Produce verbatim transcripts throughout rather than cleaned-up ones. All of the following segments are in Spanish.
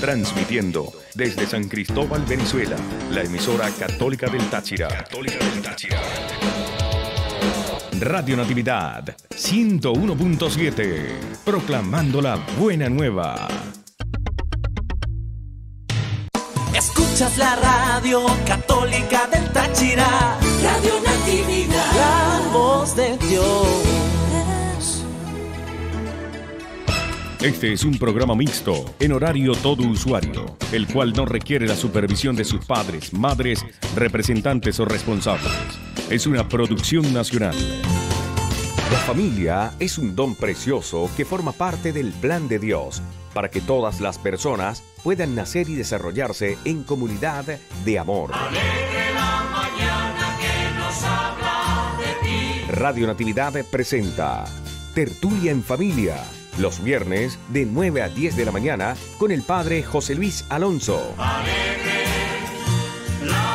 Transmitiendo desde San Cristóbal, Venezuela, la emisora católica del Táchira. Católica del Táchira. Radio Natividad ciento uno punto siete, proclamando la buena nueva. Escuchas la radio católica del Táchira, Radio Natividad, la voz de Dios. Este es un programa mixto, en horario todo usuario, el cual no requiere la supervisión de sus padres, madres, representantes o responsables. Es una producción nacional. La familia es un don precioso que forma parte del plan de Dios, para que todas las personas puedan nacer y desarrollarse en comunidad de amor. Alegre la mañana que nos habla de ti. Radio Natividad presenta Tertulia en Familia, los viernes de nueve a diez de la mañana con el padre José Luis Alonso. Alegre la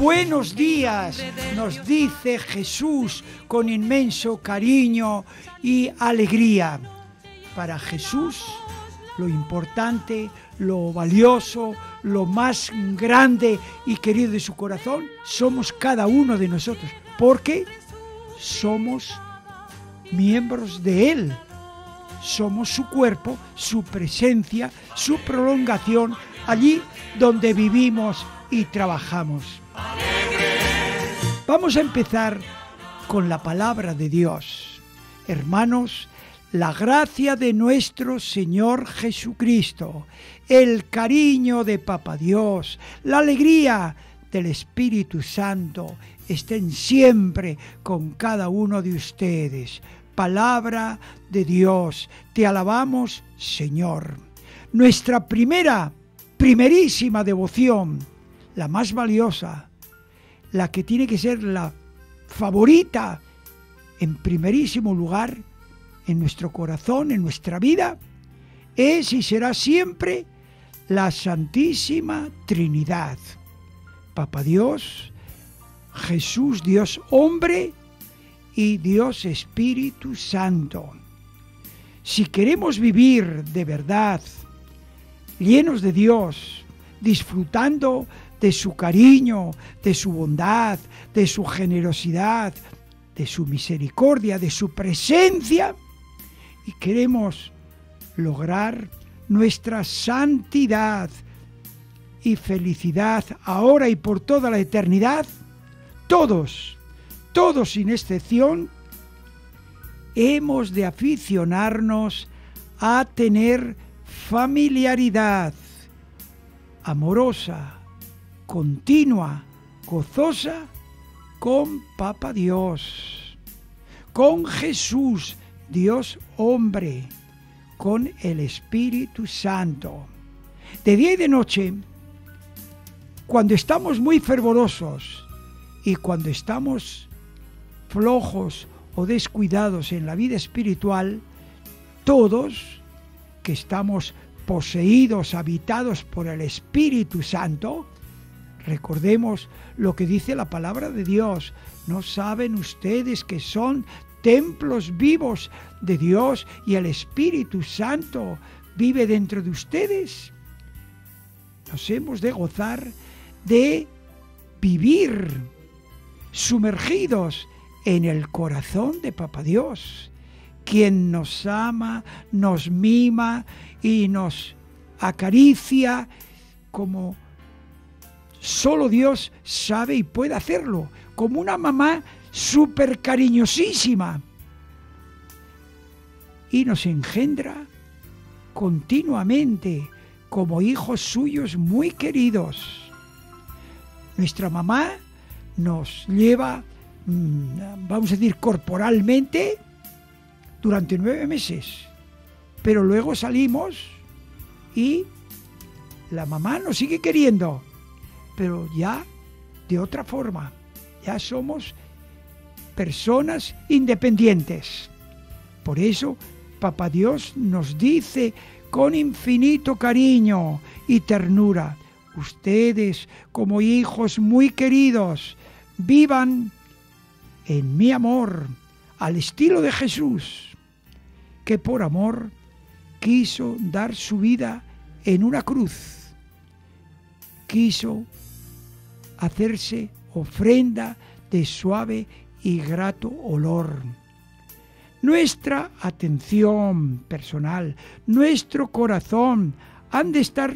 Buenos días, nos dice Jesús con inmenso cariño y alegría. Para Jesús, lo importante, lo valioso, lo más grande y querido de su corazón, somos cada uno de nosotros, porque somos miembros de Él. Somos su cuerpo, su presencia, su prolongación, allí donde vivimos y trabajamos. Vamos a empezar con la palabra de Dios. Hermanos, la gracia de nuestro Señor Jesucristo, el cariño de Papá Dios, la alegría del Espíritu Santo estén siempre con cada uno de ustedes. Palabra de Dios, te alabamos, Señor. Nuestra primera, primerísima devoción, la más valiosa, la que tiene que ser la favorita en primerísimo lugar en nuestro corazón, en nuestra vida, es y será siempre la Santísima Trinidad. Papá Dios, Jesús Dios hombre y Dios Espíritu Santo. Si queremos vivir de verdad, llenos de Dios, disfrutando de su cariño, de su bondad, de su generosidad, de su misericordia, de su presencia, y queremos lograr nuestra santidad y felicidad ahora y por toda la eternidad, todos, todos sin excepción, hemos de aficionarnos a tener familiaridad amorosa, continua, gozosa, con Papa Dios, con Jesús, Dios hombre, con el Espíritu Santo. De día y de noche, cuando estamos muy fervorosos y cuando estamos flojos o descuidados en la vida espiritual, todos que estamos poseídos, habitados por el Espíritu Santo, recordemos lo que dice la palabra de Dios. ¿No saben ustedes que son templos vivos de Dios y el Espíritu Santo vive dentro de ustedes? Nos hemos de gozar de vivir sumergidos en el corazón de Papá Dios, quien nos ama, nos mima y nos acaricia como solo Dios sabe y puede hacerlo, como una mamá súper cariñosísima. Y nos engendra continuamente como hijos suyos muy queridos. Nuestra mamá nos lleva, vamos a decir, corporalmente durante nueve meses. Pero luego salimos y la mamá nos sigue queriendo, pero ya de otra forma, ya somos personas independientes. Por eso Papá Dios nos dice con infinito cariño y ternura: ustedes, como hijos muy queridos, vivan en mi amor, al estilo de Jesús, que por amor quiso dar su vida en una cruz, quiso hacerse ofrenda de suave y grato olor. Nuestra atención personal, nuestro corazón han de estar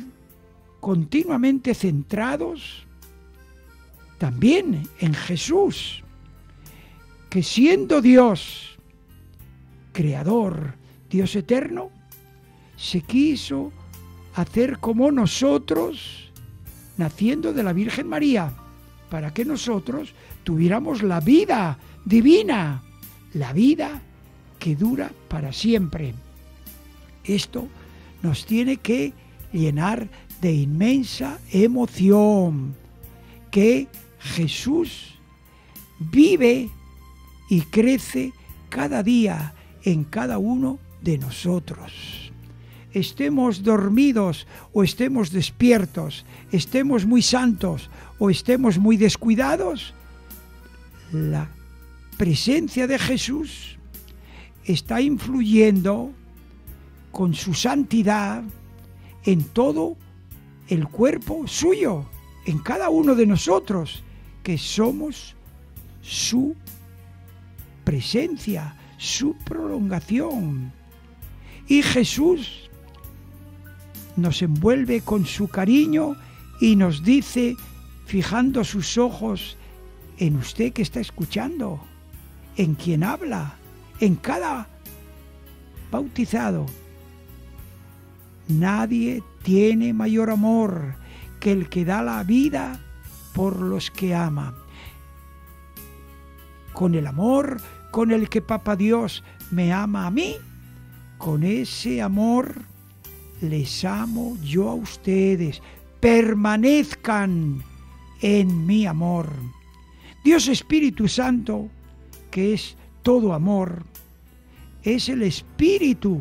continuamente centrados también en Jesús, que siendo Dios, Creador, Dios eterno, se quiso hacer como nosotros, naciendo de la Virgen María, para que nosotros tuviéramos la vida divina, la vida que dura para siempre. Esto nos tiene que llenar de inmensa emoción, que Jesús vive y crece cada día en cada uno de nosotros. Estemos dormidos o estemos despiertos, estemos muy santos o estemos muy descuidados, la presencia de Jesús está influyendo con su santidad en todo el cuerpo suyo, en cada uno de nosotros, que somos su presencia, su prolongación. Y Jesús nos envuelve con su cariño y nos dice, fijando sus ojos en usted que está escuchando, en quien habla, en cada bautizado: nadie tiene mayor amor que el que da la vida por los que ama. Con el amor con el que Papá Dios me ama a mí, con ese amor les amo yo a ustedes. Permanezcan en mi amor. Dios Espíritu Santo, que es todo amor, es el Espíritu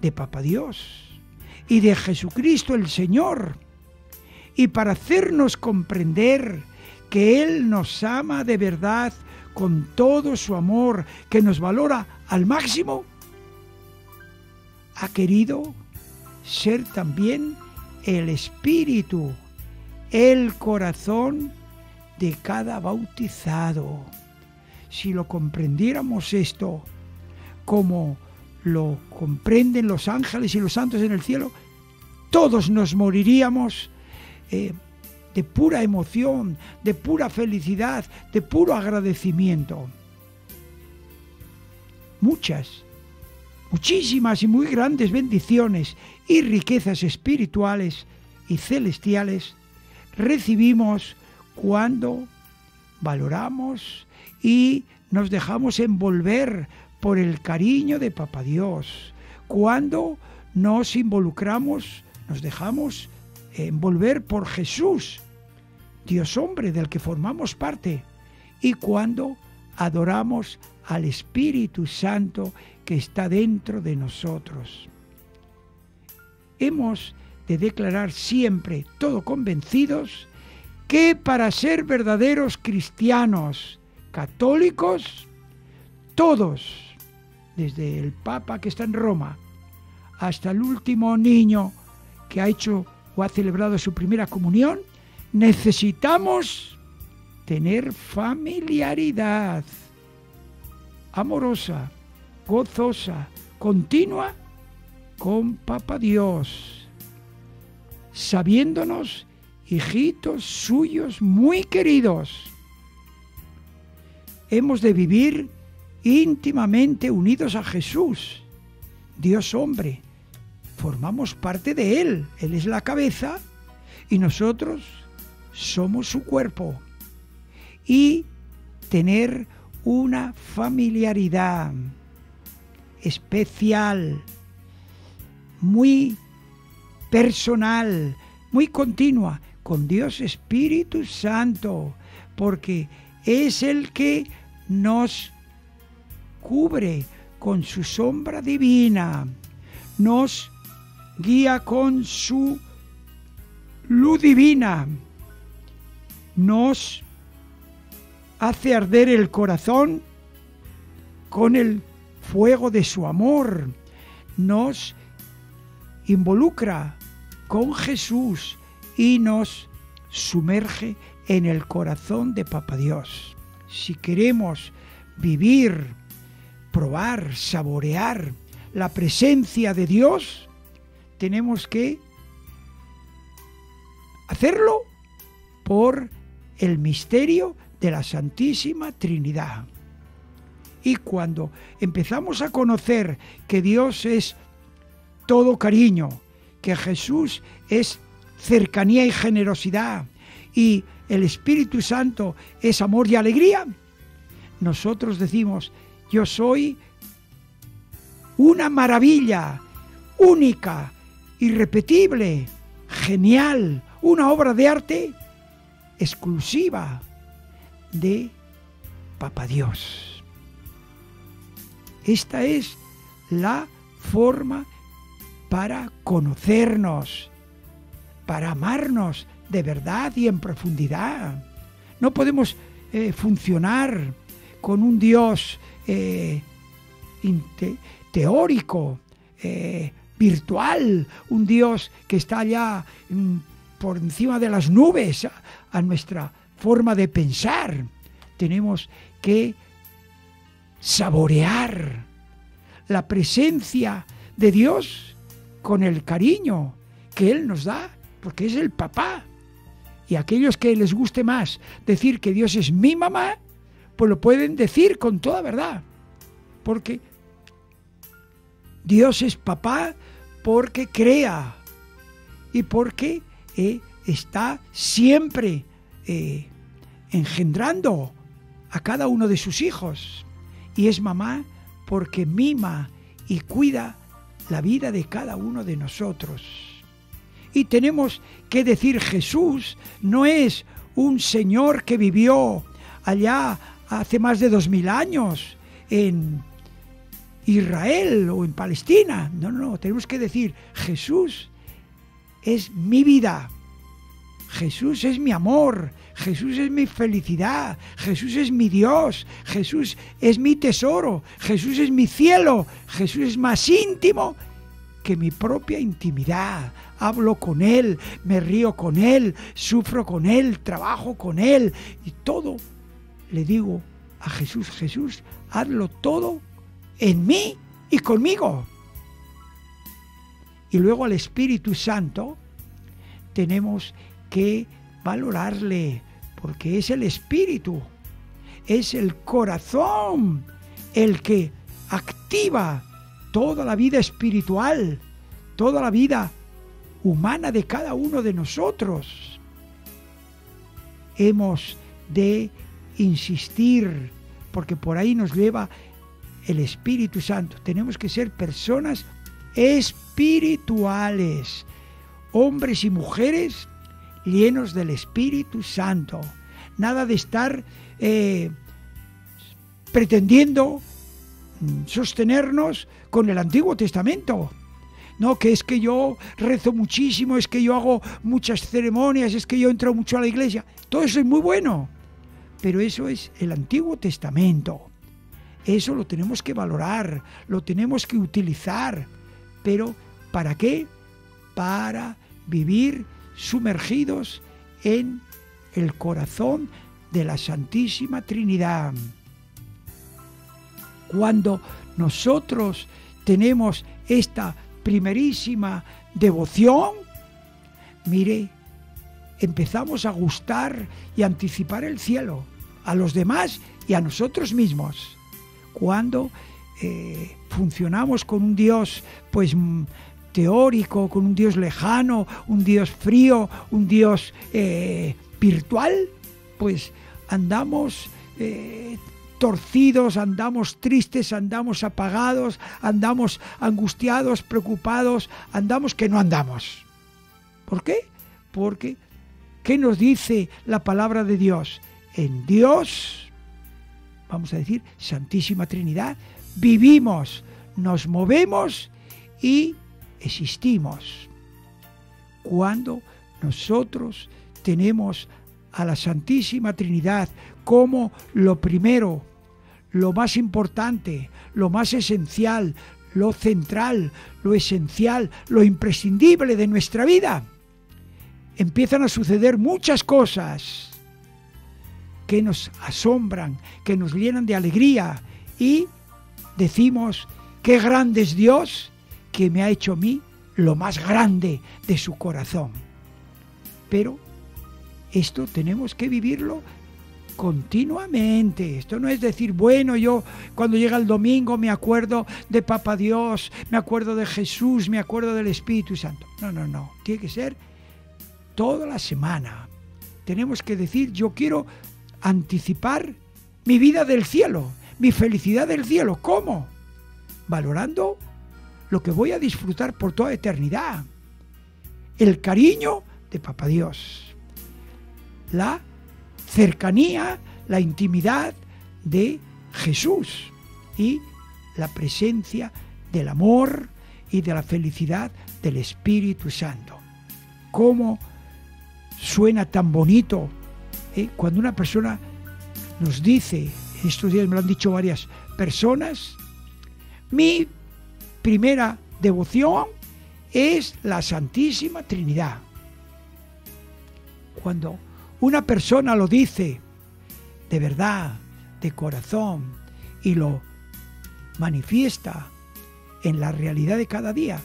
de Papá Dios y de Jesucristo el Señor. Y para hacernos comprender que Él nos ama de verdad con todo su amor, que nos valora al máximo, ha querido ser también el espíritu, el corazón de cada bautizado. Si lo comprendiéramos esto, como lo comprenden los ángeles y los santos en el cielo, todos nos moriríamos eh, de pura emoción, de pura felicidad, de puro agradecimiento. Muchas, muchísimas y muy grandes bendiciones y riquezas espirituales y celestiales recibimos cuando valoramos y nos dejamos envolver por el cariño de Papá Dios, cuando nos involucramos, nos dejamos envolver por Jesús, Dios hombre del que formamos parte, y cuando adoramos al Espíritu Santo que está dentro de nosotros. Hemos de declarar siempre, todo convencidos, que para ser verdaderos cristianos católicos, todos, desde el Papa que está en Roma hasta el último niño que ha hecho o ha celebrado su primera comunión, necesitamos tener familiaridad amorosa, gozosa, continua con Papá Dios, sabiéndonos hijitos suyos muy queridos. Hemos de vivir íntimamente unidos a Jesús, Dios hombre. Formamos parte de Él, Él es la cabeza y nosotros somos su cuerpo. Y tener una familiaridad especial, muy personal, muy continua con Dios Espíritu Santo, porque es el que nos cubre con su sombra divina, nos guía con su luz divina, nos hace arder el corazón con el fuego de su amor, nos involucra con Jesús y nos sumerge en el corazón de Papá Dios. Si queremos vivir, probar, saborear la presencia de Dios, tenemos que hacerlo por el misterio de la Santísima Trinidad. Y cuando empezamos a conocer que Dios es todo cariño, que Jesús es cercanía y generosidad, y el Espíritu Santo es amor y alegría, nosotros decimos: yo soy una maravilla, única, irrepetible, genial, una obra de arte exclusiva de Papá Dios. Esta es la forma para conocernos, para amarnos de verdad y en profundidad. No podemos eh, funcionar con un Dios eh, te teórico, eh, virtual, un Dios que está allá mm, por encima de las nubes a, a nuestra forma de pensar. Tenemos que saborear la presencia de Dios con el cariño que Él nos da, porque es el papá. Y aquellos que les guste más decir que Dios es mi mamá, pues lo pueden decir con toda verdad, porque Dios es papá, porque crea y porque eh, está siempre eh, engendrando a cada uno de sus hijos, y es mamá porque mima y cuida la vida de cada uno de nosotros. Y tenemos que decir: Jesús no es un señor que vivió allá hace más de dos mil años en Israel o en Palestina. No, no, tenemos que decir: Jesús es mi vida, Jesús es mi amor, Jesús es mi felicidad, Jesús es mi Dios, Jesús es mi tesoro, Jesús es mi cielo, Jesús es más íntimo que mi propia intimidad. Hablo con Él, me río con Él, sufro con Él, trabajo con Él, y todo le digo a Jesús: Jesús, hazlo todo en mí y conmigo. Y luego al Espíritu Santo tenemos que valorarle, porque es el Espíritu, es el corazón el que activa toda la vida espiritual, toda la vida humana de cada uno de nosotros. Hemos de insistir, porque por ahí nos lleva el Espíritu Santo. Tenemos que ser personas espirituales, hombres y mujeres llenos del Espíritu Santo. Nada de estar eh, pretendiendo sostenernos con el Antiguo Testamento. No, que es que yo rezo muchísimo, es que yo hago muchas ceremonias, es que yo entro mucho a la iglesia. Todo eso es muy bueno, pero eso es el Antiguo Testamento. Eso lo tenemos que valorar, lo tenemos que utilizar. ¿Pero para qué? Para vivir sumergidos en el corazón de la Santísima Trinidad. Cuando nosotros tenemos esta primerísima devoción, mire, empezamos a gustar y anticipar el cielo a los demás y a nosotros mismos. Cuando eh, funcionamos con un Dios pues teórico, con un Dios lejano, un Dios frío, un Dios eh, virtual, pues andamos eh, torcidos, andamos tristes, andamos apagados, andamos angustiados, preocupados, andamos que no andamos. ¿Por qué? Porque ¿qué nos dice la palabra de Dios? En Dios, vamos a decir Santísima Trinidad, vivimos, nos movemos y existimos. Cuando nosotros tenemos a la Santísima Trinidad como lo primero, lo más importante, lo más esencial, lo central, lo esencial, lo imprescindible de nuestra vida, empiezan a suceder muchas cosas que nos asombran, que nos llenan de alegría y decimos, qué grande es Dios que me ha hecho a mí lo más grande de su corazón. Pero esto tenemos que vivirlo continuamente. Esto no es decir, bueno, yo cuando llega el domingo me acuerdo de Papá Dios, me acuerdo de Jesús, me acuerdo del Espíritu Santo. No, no, no. Tiene que ser toda la semana. Tenemos que decir, yo quiero anticipar mi vida del cielo, mi felicidad del cielo. ¿Cómo? Valorando lo que voy a disfrutar por toda eternidad. El cariño de Papá Dios. La cercanía, la intimidad de Jesús y la presencia del amor y de la felicidad del Espíritu Santo. ¿Cómo suena tan bonito eh? cuando una persona nos dice, estos días me lo han dicho varias personas, mi primera devoción es la Santísima Trinidad? Cuando una persona lo dice de verdad, de corazón, y lo manifiesta en la realidad de cada día,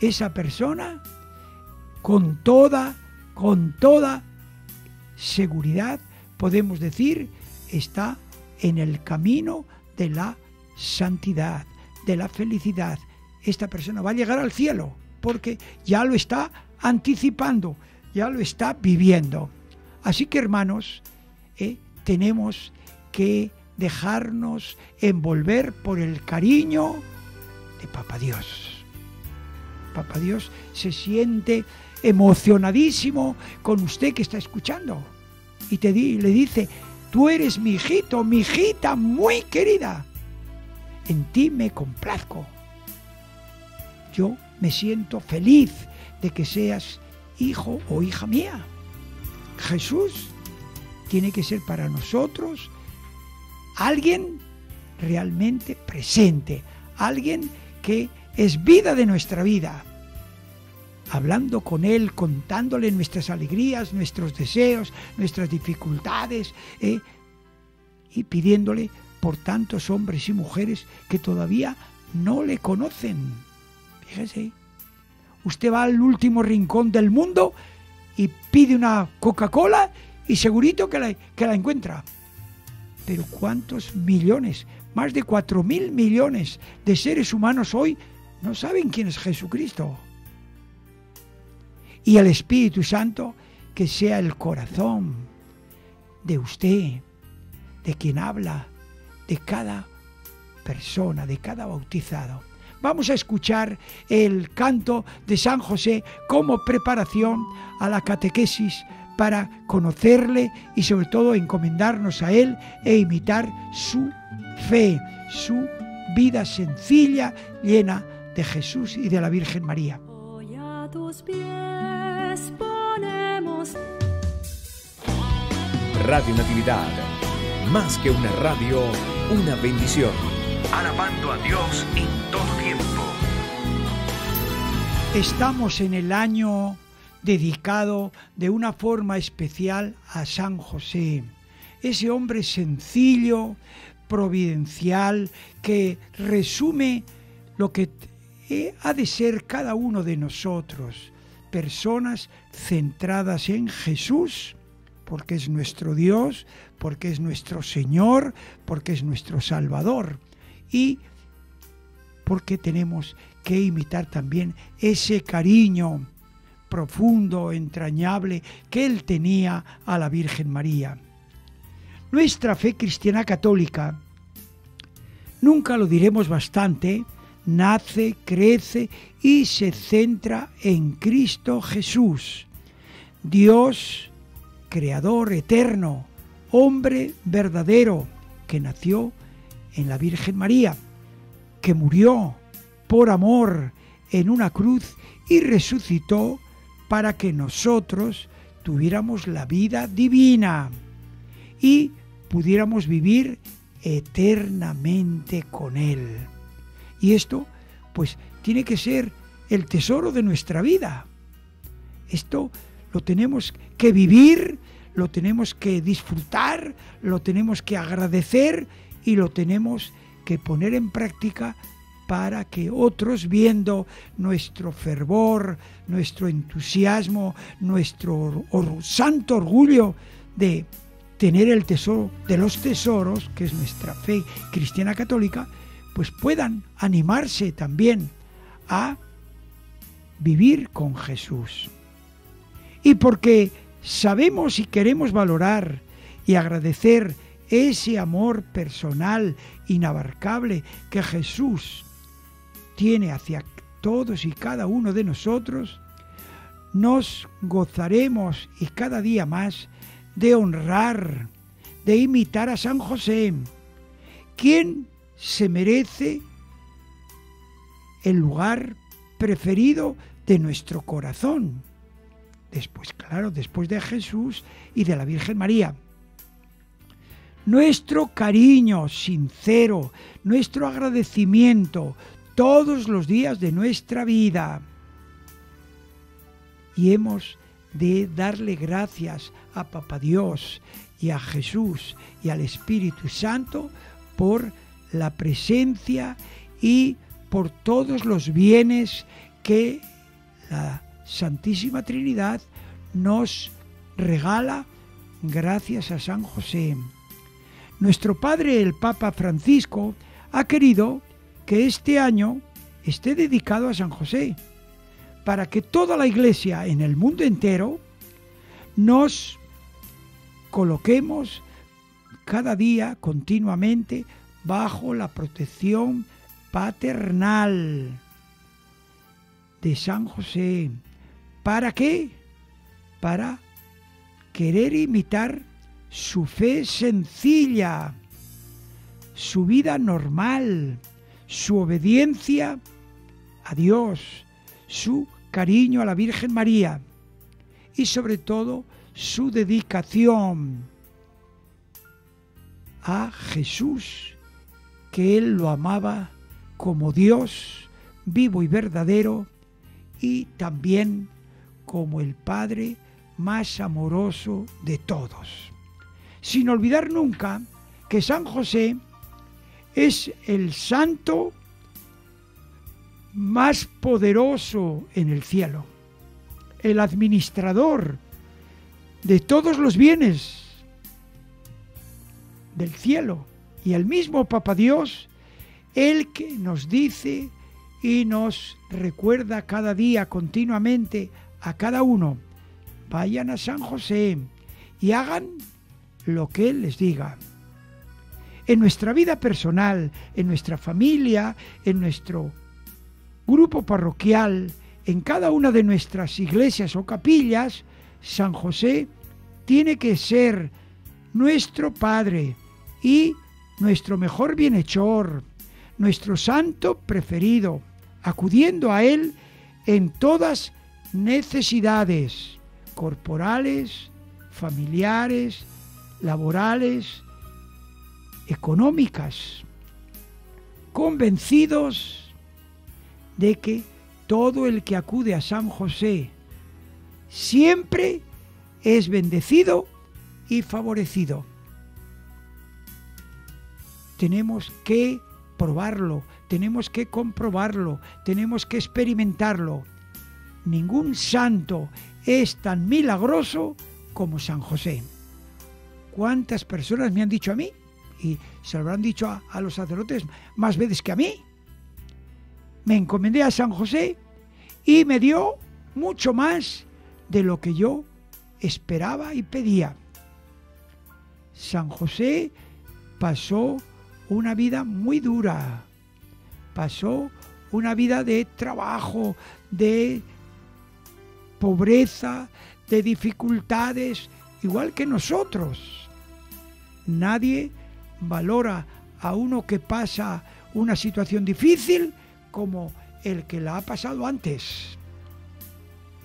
esa persona con toda, con toda seguridad podemos decir está en el camino de la santidad, de la felicidad. Esta persona va a llegar al cielo porque ya lo está anticipando, ya lo está viviendo. Así que, hermanos, eh, tenemos que dejarnos envolver por el cariño de Papá Dios. Papá Dios se siente emocionadísimo con usted que está escuchando y te di, le dice, tú eres mi hijito, mi hijita muy querida, en ti me complazco. Yo me siento feliz de que seas hijo o hija mía. Jesús tiene que ser para nosotros alguien realmente presente, alguien que es vida de nuestra vida. Hablando con Él, contándole nuestras alegrías, nuestros deseos, nuestras dificultades eh, y pidiéndole por tantos hombres y mujeres que todavía no le conocen. Fíjese, usted va al último rincón del mundo y pide una Coca-Cola y segurito que la, que la encuentra. Pero ¿cuántos millones? Más de cuatro mil millones de seres humanos hoy no saben quién es Jesucristo. Y el Espíritu Santo, que sea el corazón de usted, de quien habla, de cada persona, de cada bautizado. Vamos a escuchar el canto de San José como preparación a la catequesis para conocerle y sobre todo encomendarnos a él e imitar su fe, su vida sencilla, llena de Jesús y de la Virgen María. Hoy a tus pies ponemos... Radio Natividad, más que una radio, una bendición. Alabando a Dios en todo tiempo. Estamos en el año dedicado de una forma especial a San José, ese hombre sencillo, providencial, que resume lo que ha de ser cada uno de nosotros, personas centradas en Jesús, porque es nuestro Dios, porque es nuestro Señor, porque es nuestro Salvador. Y porque tenemos que imitar también ese cariño profundo, entrañable, que él tenía a la Virgen María. Nuestra fe cristiana católica, nunca lo diremos bastante, nace, crece y se centra en Cristo Jesús, Dios, creador eterno, hombre verdadero, que nació en la Virgen María, que murió por amor en una cruz y resucitó para que nosotros tuviéramos la vida divina y pudiéramos vivir eternamente con Él. Y esto, pues, tiene que ser el tesoro de nuestra vida. Esto lo tenemos que vivir, lo tenemos que disfrutar, lo tenemos que agradecer y lo tenemos que poner en práctica para que otros, viendo nuestro fervor, nuestro entusiasmo, nuestro or- santo orgullo de tener el tesoro de los tesoros, que es nuestra fe cristiana católica, pues puedan animarse también a vivir con Jesús. Y porque sabemos y queremos valorar y agradecer ese amor personal inabarcable que Jesús tiene hacia todos y cada uno de nosotros, nos gozaremos y cada día más de honrar, de imitar a San José, quien se merece el lugar preferido de nuestro corazón. Después, claro, después de Jesús y de la Virgen María. Nuestro cariño sincero, nuestro agradecimiento todos los días de nuestra vida. Y hemos de darle gracias a Papá Dios y a Jesús y al Espíritu Santo por la presencia y por todos los bienes que la Santísima Trinidad nos regala gracias a San José. Nuestro Padre, el Papa Francisco, ha querido que este año esté dedicado a San José, para que toda la Iglesia en el mundo entero nos coloquemos cada día continuamente bajo la protección paternal de San José. ¿Para qué? Para querer imitar su fe sencilla, su vida normal, su obediencia a Dios, su cariño a la Virgen María y sobre todo su dedicación a Jesús, que él lo amaba como Dios vivo y verdadero y también como el Padre más amoroso de todos. Sin olvidar nunca que San José es el santo más poderoso en el cielo, el administrador de todos los bienes del cielo y el mismo Papa Dios, el que nos dice y nos recuerda cada día continuamente a cada uno: vayan a San José y hagan lo que Él les diga. En nuestra vida personal, en nuestra familia, en nuestro grupo parroquial, en cada una de nuestras iglesias o capillas, San José tiene que ser nuestro Padre y nuestro mejor bienhechor, nuestro santo preferido, acudiendo a Él en todas necesidades corporales, familiares, laborales, económicas, convencidos de que todo el que acude a San José siempre es bendecido y favorecido. Tenemos que probarlo, tenemos que comprobarlo, tenemos que experimentarlo. Ningún santo es tan milagroso como San José. ¿Cuántas personas me han dicho a mí? Y se lo habrán dicho a, a los sacerdotes más veces que a mí. Me encomendé a San José y me dio mucho más de lo que yo esperaba y pedía. San José pasó una vida muy dura. Pasó una vida de trabajo, de pobreza, de dificultades, igual que nosotros. Nadie valora a uno que pasa una situación difícil como el que la ha pasado antes.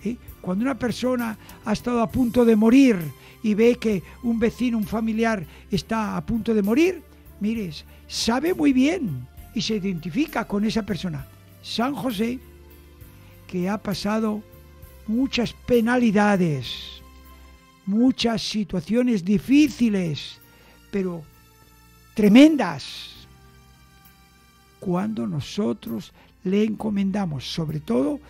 ¿Sí? Cuando una persona ha estado a punto de morir y ve que un vecino, un familiar está a punto de morir, mires, sabe muy bien y se identifica con esa persona. San José, que ha pasado muchas penalidades, muchas situaciones difíciles, pero tremendas, cuando nosotros le encomendamos, sobre todo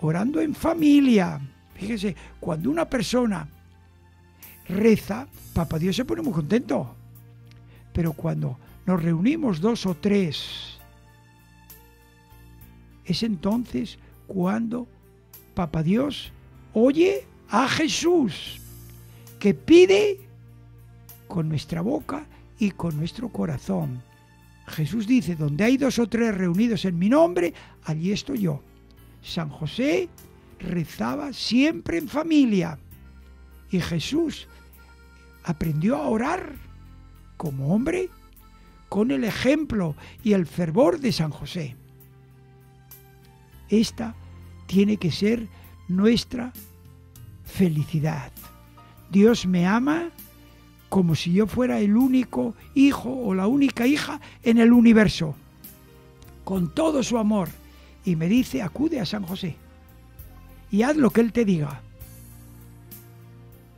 orando en familia. Fíjese, cuando una persona reza, Papá Dios se pone muy contento, pero cuando nos reunimos dos o tres, es entonces cuando Papá Dios oye a Jesús, que pide con nuestra boca y con nuestro corazón. Jesús dice, donde hay dos o tres reunidos en mi nombre, allí estoy yo. San José rezaba siempre en familia y Jesús aprendió a orar como hombre con el ejemplo y el fervor de San José. Esta tiene que ser nuestra felicidad. Dios me ama como si yo fuera el único hijo o la única hija en el universo, con todo su amor, y me dice, acude a San José y haz lo que él te diga.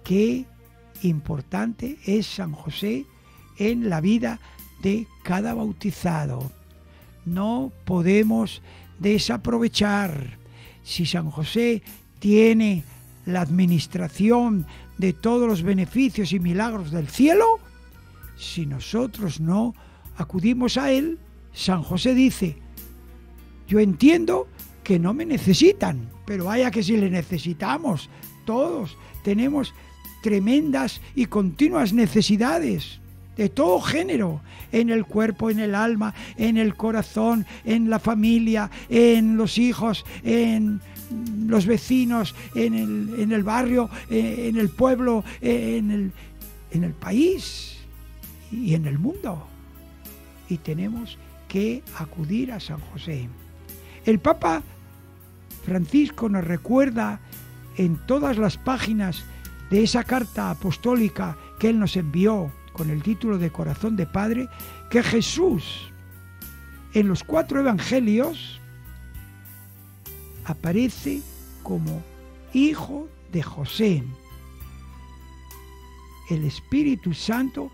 Qué importante es San José en la vida de cada bautizado. No podemos desaprovechar. Si San José tiene la administración de todos los beneficios y milagros del cielo, si nosotros no acudimos a él, San José dice, yo entiendo que no me necesitan, pero vaya que si le necesitamos, todos tenemos tremendas y continuas necesidades de todo género, en el cuerpo, en el alma, en el corazón, en la familia, en los hijos, en los vecinos, en el, en el barrio, en el pueblo, en el, en el país y en el mundo. Y tenemos que acudir a San José. El Papa Francisco nos recuerda en todas las páginas de esa carta apostólica que él nos envió, con el título de Corazón de Padre, que Jesús en los cuatro evangelios aparece como hijo de José. El Espíritu Santo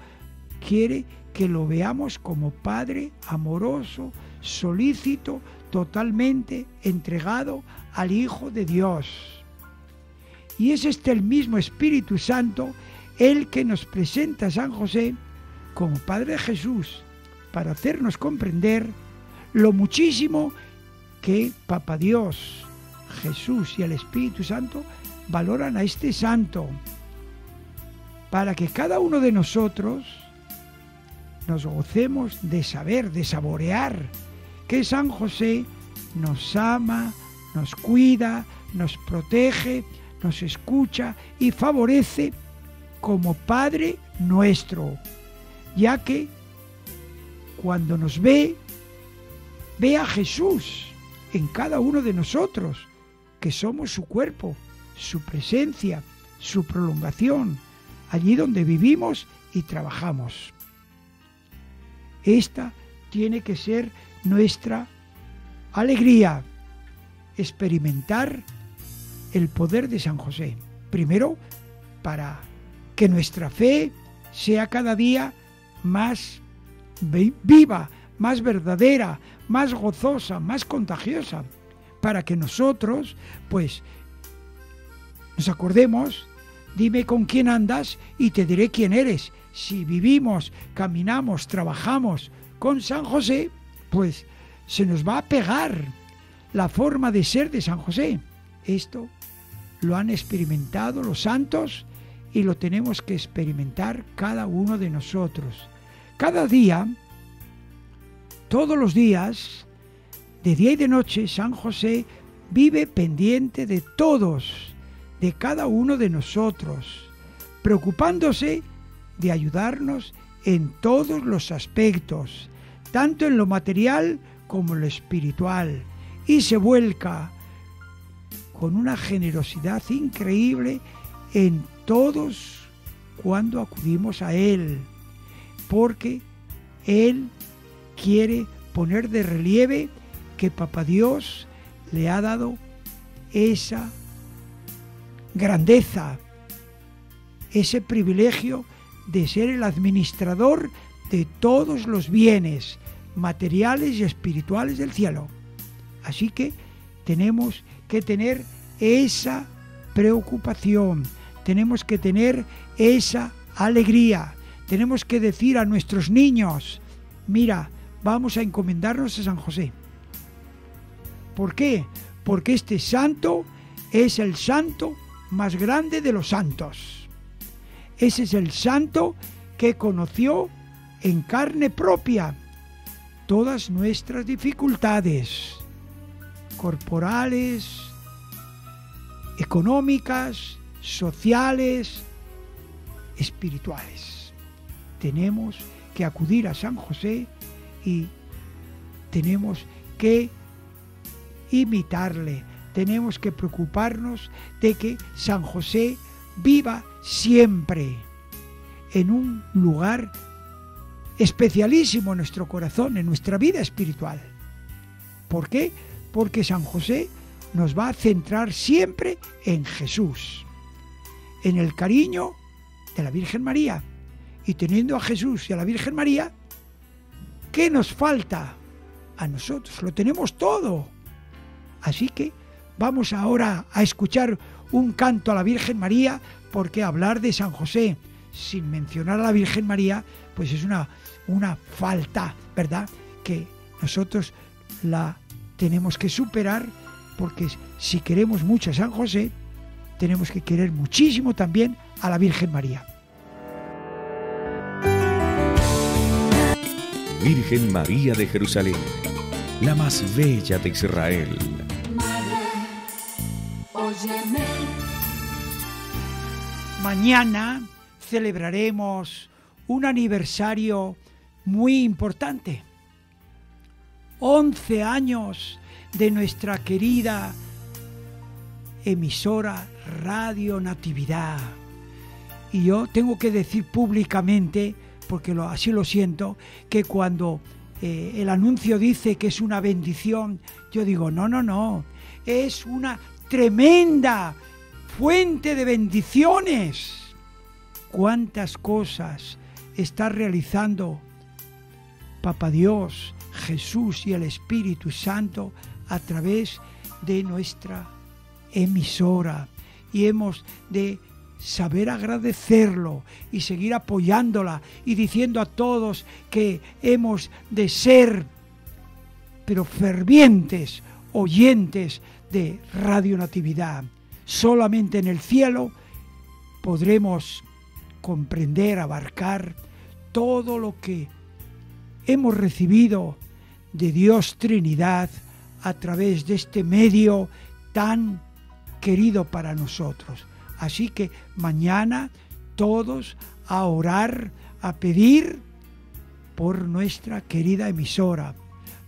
quiere que lo veamos como padre amoroso, solícito, totalmente entregado al Hijo de Dios. Y es este el mismo Espíritu Santo el que nos presenta a San José como Padre Jesús, para hacernos comprender lo muchísimo que Papá Dios, Jesús y el Espíritu Santo valoran a este santo, para que cada uno de nosotros nos gocemos de saber, de saborear que San José nos ama, nos cuida, nos protege, nos escucha y favorece como Padre nuestro, ya que cuando nos ve, ve a Jesús en cada uno de nosotros, que somos su cuerpo, su presencia, su prolongación, allí donde vivimos y trabajamos. Esta tiene que ser nuestra alegría, experimentar el poder de San José, primero para que nuestra fe sea cada día más viva, más verdadera, más gozosa, más contagiosa, para que nosotros, pues, nos acordemos, dime con quién andas y te diré quién eres. Si vivimos, caminamos, trabajamos con San José, pues se nos va a pegar la forma de ser de San José. Esto lo han experimentado los santos y lo tenemos que experimentar cada uno de nosotros. Cada día, todos los días, de día y de noche, San José vive pendiente de todos, de cada uno de nosotros, preocupándose de ayudarnos en todos los aspectos, tanto en lo material como en lo espiritual, y se vuelca con una generosidad increíble en todos cuando acudimos a Él, porque Él quiere poner de relieve que Papá Dios le ha dado esa grandeza, ese privilegio de ser el administrador de todos los bienes materiales y espirituales del cielo. Así que tenemos que tener esa preocupación, tenemos que tener esa alegría, tenemos que decir a nuestros niños, mira, vamos a encomendarnos a San José. ¿Por qué? Porque este santo es el santo más grande de los santos. Ese es el santo que conoció en carne propia todas nuestras dificultades corporales, económicas, sociales, espirituales. Tenemos que acudir a San José y tenemos que imitarle, tenemos que preocuparnos de que San José viva siempre en un lugar especialísimo en nuestro corazón, en nuestra vida espiritual. ¿Por qué? Porque San José nos va a centrar siempre en Jesús, en el cariño de la Virgen María. Y teniendo a Jesús y a la Virgen María, ¿qué nos falta? A nosotros lo tenemos todo. Así que vamos ahora a escuchar un canto a la Virgen María, porque hablar de San José sin mencionar a la Virgen María, pues es una, una falta, ¿verdad? Que nosotros la tenemos que superar, porque si queremos mucho a San José, tenemos que querer muchísimo también a la Virgen María. Virgen María de Jerusalén, la más bella de Israel. Madre, óyeme. Mañana celebraremos un aniversario muy importante. once años de nuestra querida emisora Radio Natividad. Y yo tengo que decir públicamente, porque lo, así lo siento, que cuando eh, el anuncio dice que es una bendición, yo digo, no, no, no, es una tremenda fuente de bendiciones. ¿Cuántas cosas está realizando Papá Dios, Jesús y el Espíritu Santo a través de nuestra emisora? Y hemos de saber agradecerlo y seguir apoyándola y diciendo a todos que hemos de ser, pero fervientes oyentes de Radio Natividad. Solamente en el cielo podremos comprender, abarcar todo lo que hemos recibido de Dios Trinidad a través de este medio tan querido para nosotros. Así que mañana todos a orar, a pedir por nuestra querida emisora,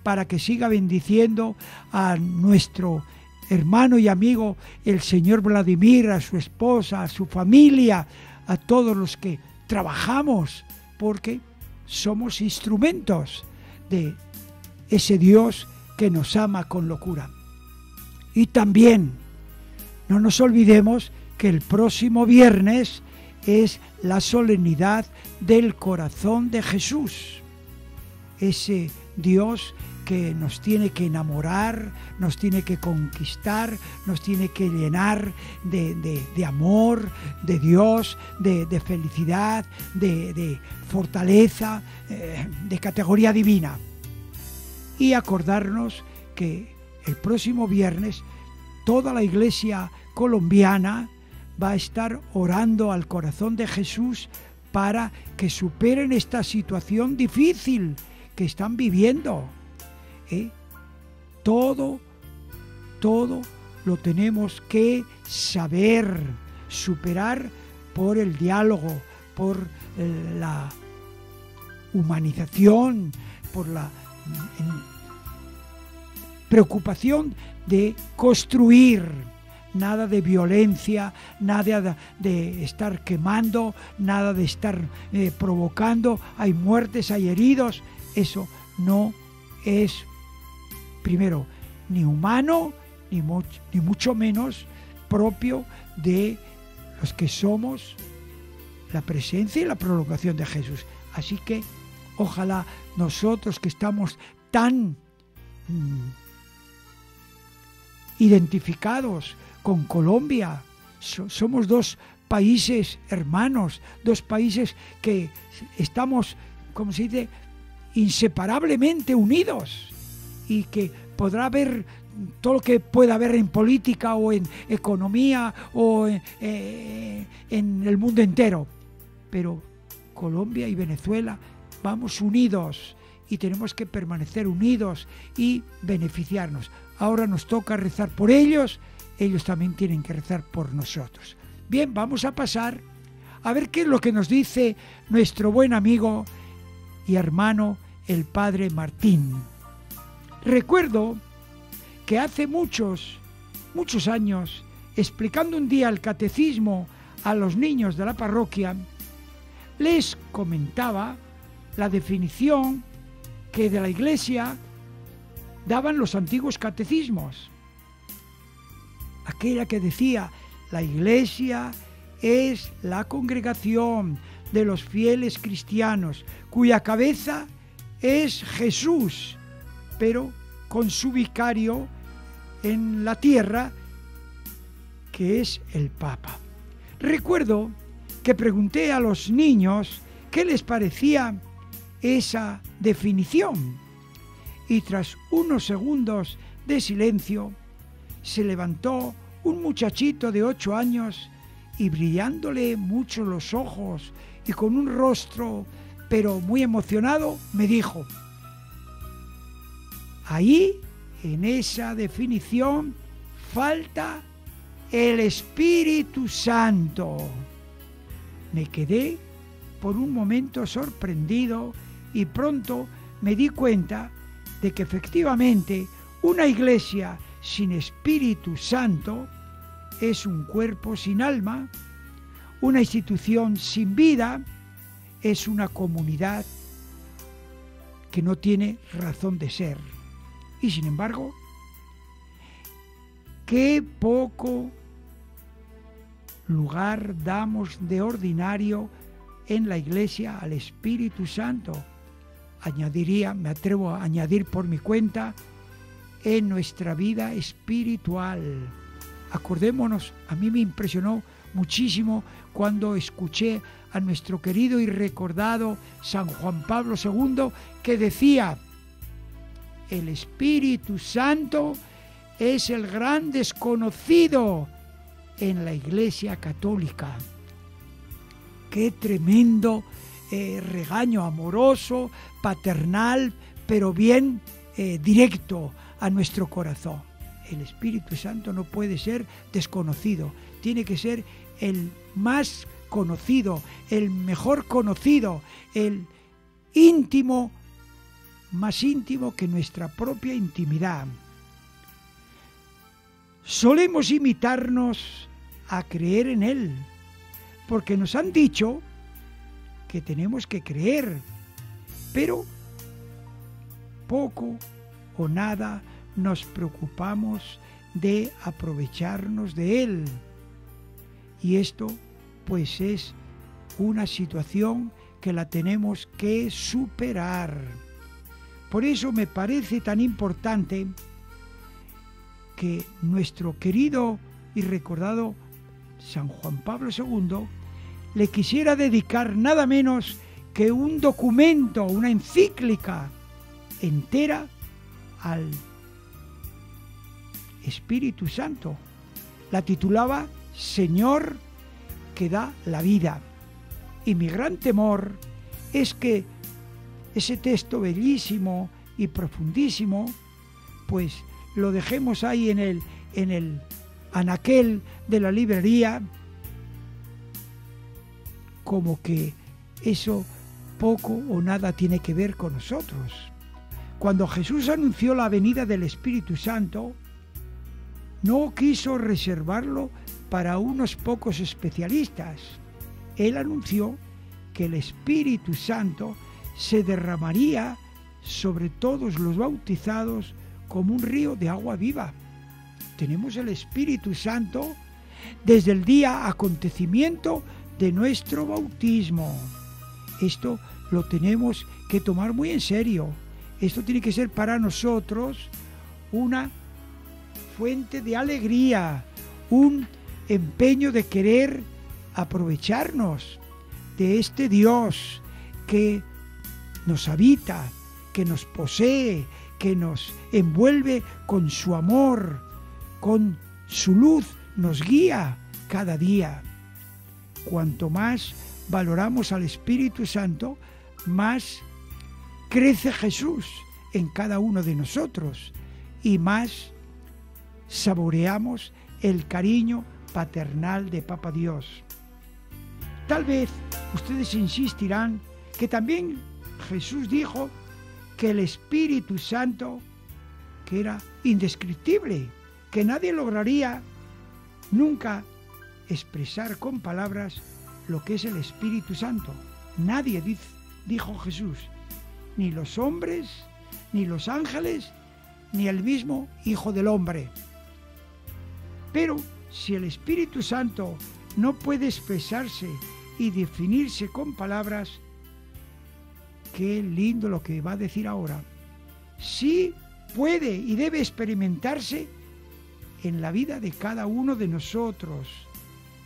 para que siga bendiciendo a nuestro hermano y amigo, el señor Vladimir, a su esposa, a su familia, a todos los que trabajamos, porque somos instrumentos de ese Dios que nos ama con locura. Y también no nos olvidemos que el próximo viernes es la solemnidad del Corazón de Jesús, ese Dios que nos tiene que enamorar, nos tiene que conquistar, nos tiene que llenar de, de, de amor, de Dios, de, de felicidad, de, de fortaleza, eh, de categoría divina. Y acordarnos que el próximo viernes toda la iglesia colombiana va a estar orando al Corazón de Jesús para que superen esta situación difícil que están viviendo. ¿Eh? Todo, todo lo tenemos que saber superar por el diálogo, por la humanización, por la en, preocupación de construir, nada de violencia, nada de estar quemando, nada de estar eh, provocando, hay muertes, hay heridos, eso no es, primero, ni humano, ni, much, ni mucho menos propio de los que somos la presencia y la prolongación de Jesús. Así que ojalá nosotros que estamos tan mmm, identificados con Colombia, so, somos dos países hermanos, dos países que estamos, como se dice, inseparablemente unidos, y que podrá haber todo lo que pueda haber en política o en economía o en, eh, en el mundo entero, pero Colombia y Venezuela vamos unidos y tenemos que permanecer unidos y beneficiarnos. Ahora nos toca rezar por ellos, ellos también tienen que rezar por nosotros. Bien, vamos a pasar a ver qué es lo que nos dice nuestro buen amigo y hermano, el Padre Martín. Recuerdo que hace muchos, muchos años, explicando un día el catecismo a los niños de la parroquia, les comentaba la definición que de la Iglesia daban los antiguos catecismos. Aquella que decía, la Iglesia es la congregación de los fieles cristianos, cuya cabeza es Jesús, pero con su vicario en la tierra, que es el Papa. Recuerdo que pregunté a los niños qué les parecía esa definición, y tras unos segundos de silencio, se levantó un muchachito de ocho años y brillándole mucho los ojos y con un rostro pero muy emocionado me dijo: ahí en esa definición falta el Espíritu Santo. Me quedé por un momento sorprendido y pronto me di cuenta de que efectivamente una iglesia sin Espíritu Santo es un cuerpo sin alma, una institución sin vida, es una comunidad que no tiene razón de ser. Y sin embargo, qué poco lugar damos de ordinario en la Iglesia al Espíritu Santo. Añadiría, me atrevo a añadir por mi cuenta, en nuestra vida espiritual. Acordémonos, a mí me impresionó muchísimo cuando escuché a nuestro querido y recordado San Juan Pablo segundo, que decía: el Espíritu Santo es el gran desconocido en la Iglesia Católica. Qué tremendo eh, regaño amoroso, paternal, pero bien eh, directo a nuestro corazón. El Espíritu Santo no puede ser desconocido, tiene que ser el más conocido, el mejor conocido, el íntimo conocido, más íntimo que nuestra propia intimidad. Solemos imitarnos a creer en Él, porque nos han dicho que tenemos que creer, pero poco o nada nos preocupamos de aprovecharnos de Él. Y esto, pues, es una situación que la tenemos que superar. Por eso me parece tan importante que nuestro querido y recordado San Juan Pablo segundo le quisiera dedicar nada menos que un documento, una encíclica entera al Espíritu Santo. La titulaba Señor que da la vida. Y mi gran temor es que ese texto bellísimo y profundísimo, pues lo dejemos ahí en el, en el anaquel de la librería, como que eso poco o nada tiene que ver con nosotros. Cuando Jesús anunció la venida del Espíritu Santo, no quiso reservarlo para unos pocos especialistas. Él anunció que el Espíritu Santo se derramaría sobre todos los bautizados como un río de agua viva. Tenemos el Espíritu Santo desde el día acontecimiento de nuestro bautismo. Esto lo tenemos que tomar muy en serio. Esto tiene que ser para nosotros una fuente de alegría, un empeño de querer aprovecharnos de este Dios que nos habita, que nos posee, que nos envuelve con su amor, con su luz, nos guía cada día. Cuanto más valoramos al Espíritu Santo, más crece Jesús en cada uno de nosotros y más saboreamos el cariño paternal de Papa Dios. Tal vez ustedes insistirán que también Jesús dijo que el Espíritu Santo, que era indescriptible, que nadie lograría nunca expresar con palabras lo que es el Espíritu Santo. Nadie, dijo Jesús, ni los hombres, ni los ángeles, ni el mismo Hijo del Hombre. Pero si el Espíritu Santo no puede expresarse y definirse con palabras, qué lindo lo que va a decir ahora. Sí puede y debe experimentarse en la vida de cada uno de nosotros.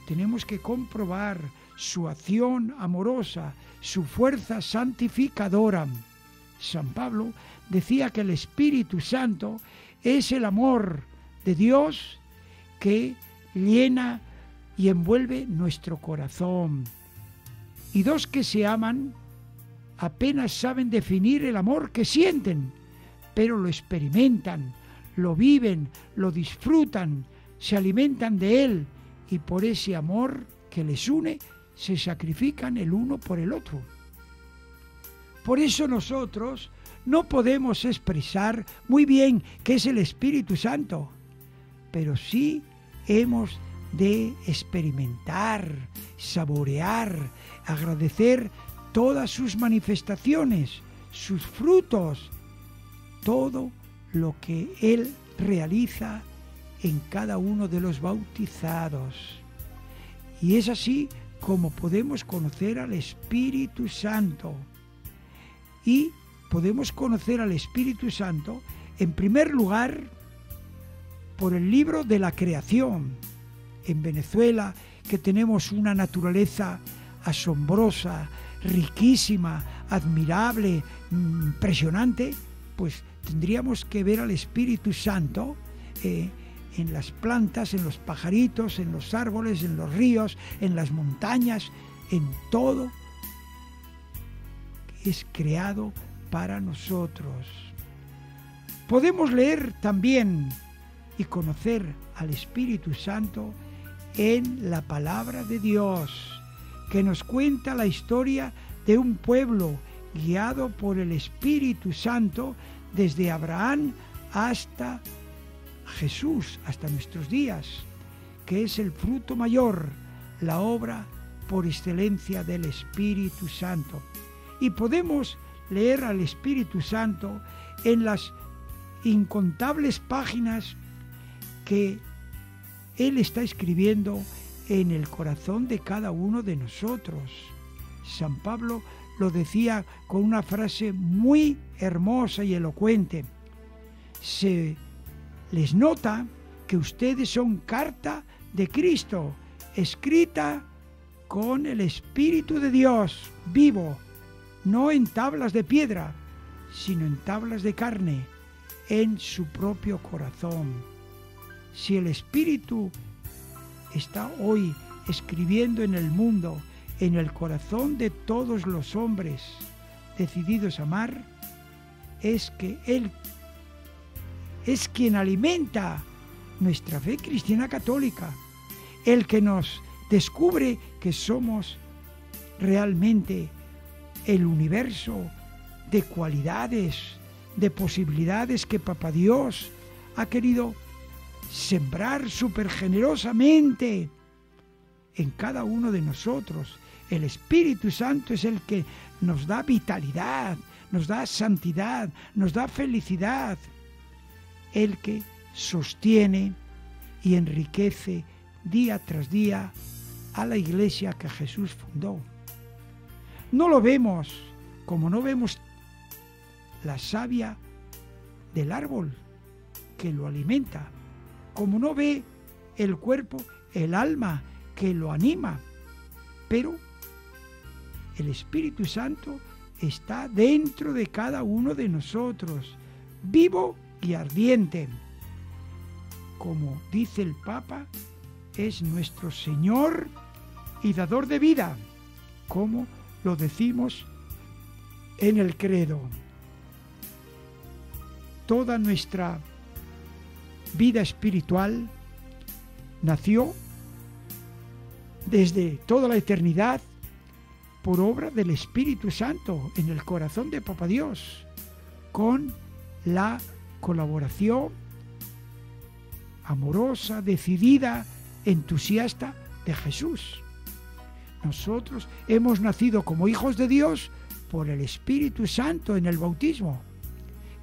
Tenemos que comprobar su acción amorosa, su fuerza santificadora. San Pablo decía que el Espíritu Santo es el amor de Dios que llena y envuelve nuestro corazón. Y dos que se aman apenas saben definir el amor que sienten, pero lo experimentan, lo viven, lo disfrutan, se alimentan de él y por ese amor que les une se sacrifican el uno por el otro. Por eso nosotros no podemos expresar muy bien qué es el Espíritu Santo, pero sí hemos de experimentar, saborear, agradecer todas sus manifestaciones, sus frutos, todo lo que Él realiza en cada uno de los bautizados. Y es así como podemos conocer al Espíritu Santo. Y podemos conocer al Espíritu Santo, en primer lugar, por el libro de la creación. En Venezuela, que tenemos una naturaleza asombrosa, riquísima, admirable, impresionante, pues tendríamos que ver al Espíritu Santo eh, en las plantas, en los pajaritos, en los árboles, en los ríos, en las montañas, en todo que es creado para nosotros. Podemos leer también y conocer al Espíritu Santo en la palabra de Dios, que nos cuenta la historia de un pueblo guiado por el Espíritu Santo desde Abraham hasta Jesús, hasta nuestros días, que es el fruto mayor, la obra por excelencia del Espíritu Santo. Y podemos leer al Espíritu Santo en las incontables páginas que Él está escribiendo en el corazón de cada uno de nosotros. San Pablo lo decía con una frase muy hermosa y elocuente: se les nota que ustedes son carta de Cristo, escrita con el Espíritu de Dios vivo, no en tablas de piedra, sino en tablas de carne, en su propio corazón. Si el Espíritu está hoy escribiendo en el mundo, en el corazón de todos los hombres decididos a amar, es que Él es quien alimenta nuestra fe cristiana católica, el que nos descubre que somos realmente el universo de cualidades, de posibilidades que Papá Dios ha querido sembrar supergenerosamente en cada uno de nosotros. El Espíritu Santo es el que nos da vitalidad, nos da santidad, nos da felicidad, el que sostiene y enriquece día tras día a la Iglesia que Jesús fundó. No lo vemos, como no vemos la savia del árbol que lo alimenta, como no ve el cuerpo, el alma que lo anima, pero el Espíritu Santo está dentro de cada uno de nosotros, vivo y ardiente. Como dice el Papa, es nuestro Señor y dador de vida, como lo decimos en el credo. Toda nuestra vida espiritual nació desde toda la eternidad por obra del Espíritu Santo en el corazón de Papá Dios, con la colaboración amorosa, decidida, entusiasta de Jesús. Nosotros hemos nacido como hijos de Dios por el Espíritu Santo en el bautismo,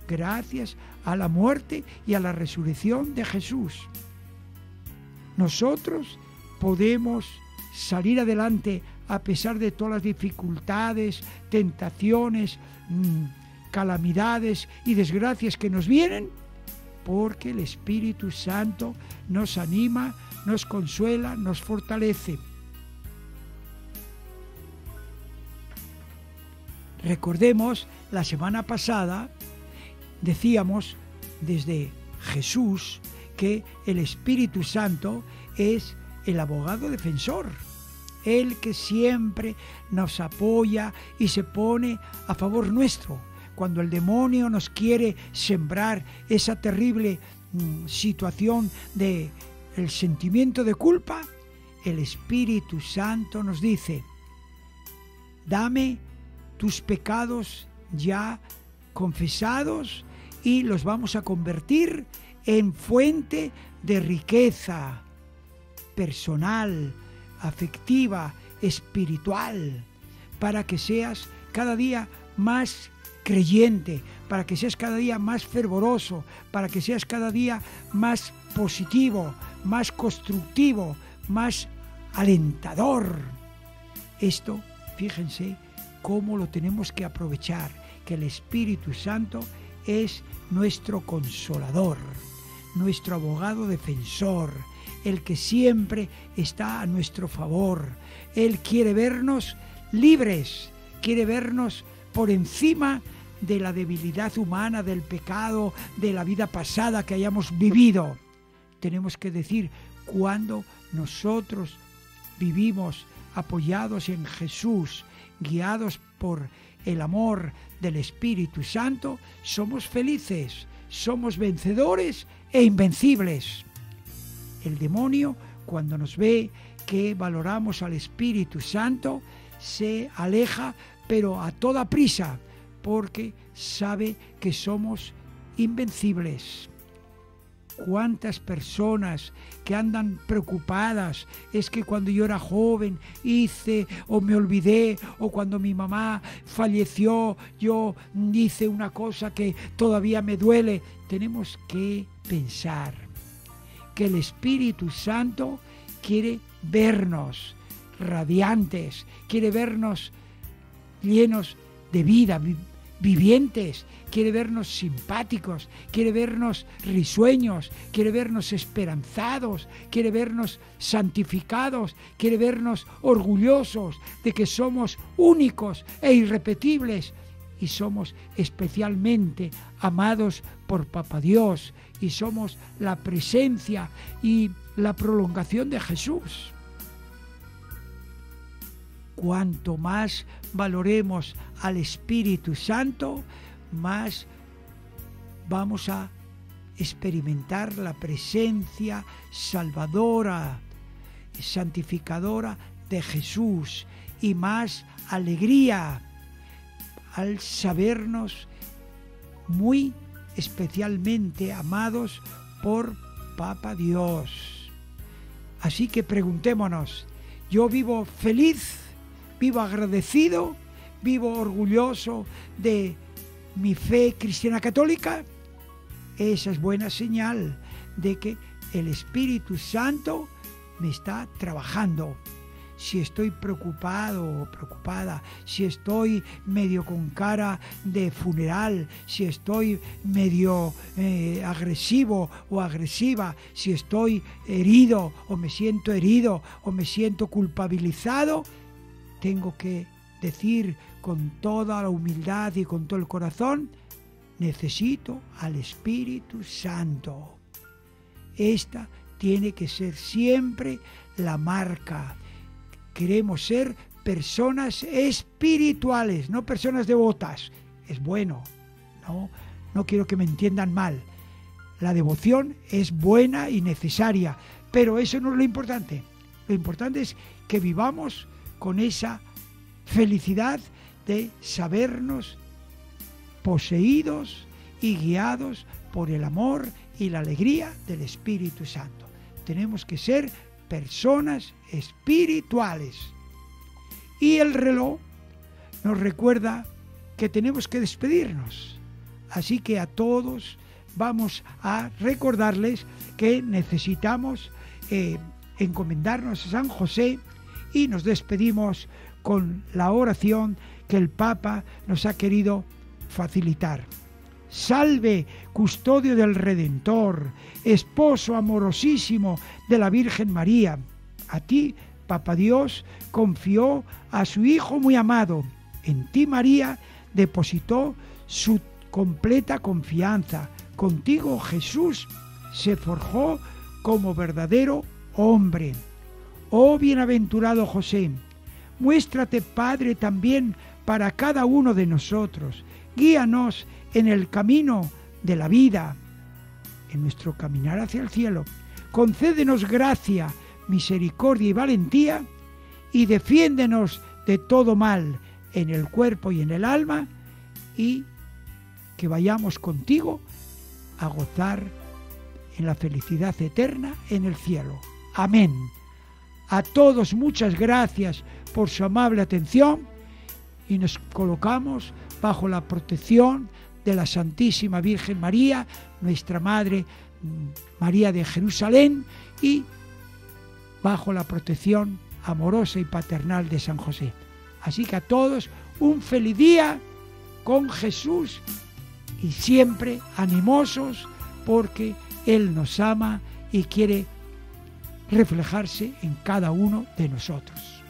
gracias a la muerte y a la resurrección de Jesús. Nosotros podemos salir adelante a pesar de todas las dificultades, tentaciones, calamidades y desgracias que nos vienen, porque el Espíritu Santo nos anima, nos consuela, nos fortalece. Recordemos, la semana pasada decíamos desde Jesús que el Espíritu Santo es el abogado defensor, el que siempre nos apoya y se pone a favor nuestro. Cuando el demonio nos quiere sembrar esa terrible mm, situación de el sentimiento de culpa, el Espíritu Santo nos dice: dame tus pecados ya confesados y los vamos a convertir en fuente de riqueza personal, afectiva, espiritual, para que seas cada día más creyente, para que seas cada día más fervoroso, para que seas cada día más positivo, más constructivo, más alentador. Esto, fíjense cómo lo tenemos que aprovechar, que el Espíritu Santo es nuestro consolador, nuestro abogado defensor, el que siempre está a nuestro favor. Él quiere vernos libres, quiere vernos por encima de la debilidad humana, del pecado, de la vida pasada que hayamos vivido. Tenemos que decir, cuando nosotros vivimos apoyados en Jesús, guiados por el amor del Espíritu Santo, somos felices, somos vencedores e invencibles. El demonio, cuando nos ve que valoramos al Espíritu Santo, se aleja, pero a toda prisa, porque sabe que somos invencibles. Cuántas personas que andan preocupadas, es que cuando yo era joven hice o me olvidé, o cuando mi mamá falleció yo hice una cosa que todavía me duele. Tenemos que pensar que el Espíritu Santo quiere vernos radiantes, quiere vernos llenos de vida, vivientes, quiere vernos simpáticos, quiere vernos risueños, quiere vernos esperanzados, quiere vernos santificados, quiere vernos orgullosos de que somos únicos e irrepetibles y somos especialmente amados por Papá Dios y somos la presencia y la prolongación de Jesús. Cuanto más valoremos al Espíritu Santo, más vamos a experimentar la presencia salvadora, santificadora de Jesús y más alegría al sabernos muy especialmente amados por Papa Dios. Así que preguntémonos, ¿yo vivo feliz, vivo agradecido, vivo orgulloso de mi fe cristiana católica? Esa es buena señal de que el Espíritu Santo me está trabajando. Si estoy preocupado o preocupada, si estoy medio con cara de funeral, si estoy medio eh, agresivo o agresiva, si estoy herido o me siento herido o me siento culpabilizado, tengo que decir con toda la humildad y con todo el corazón, necesito al Espíritu Santo. Esta tiene que ser siempre la marca. Queremos ser personas espirituales, no personas devotas. Es bueno, ¿no? No quiero que me entiendan mal. La devoción es buena y necesaria, pero eso no es lo importante. Lo importante es que vivamos con esa felicidad de sabernos poseídos y guiados por el amor y la alegría del Espíritu Santo. Tenemos que ser personas espirituales. Y el reloj nos recuerda que tenemos que despedirnos. Así que a todos vamos a recordarles que necesitamos eh, encomendarnos a San José, y nos despedimos con la oración que el Papa nos ha querido facilitar. Salve, custodio del Redentor, esposo amorosísimo de la Virgen María. A ti, Papa Dios, confió a su Hijo muy amado. En ti, María, depositó su completa confianza. Contigo, Jesús, se forjó como verdadero hombre. Oh, bienaventurado José, muéstrate Padre también para cada uno de nosotros. Guíanos en el camino de la vida, en nuestro caminar hacia el cielo. Concédenos gracia, misericordia y valentía, y defiéndenos de todo mal en el cuerpo y en el alma, y que vayamos contigo a gozar en la felicidad eterna en el cielo. Amén. A todos muchas gracias por su amable atención, y nos colocamos bajo la protección de la Santísima Virgen María, nuestra Madre María de Jerusalén, y bajo la protección amorosa y paternal de San José. Así que a todos un feliz día con Jesús, y siempre animosos, porque Él nos ama y quiere reflejarse en cada uno de nosotros.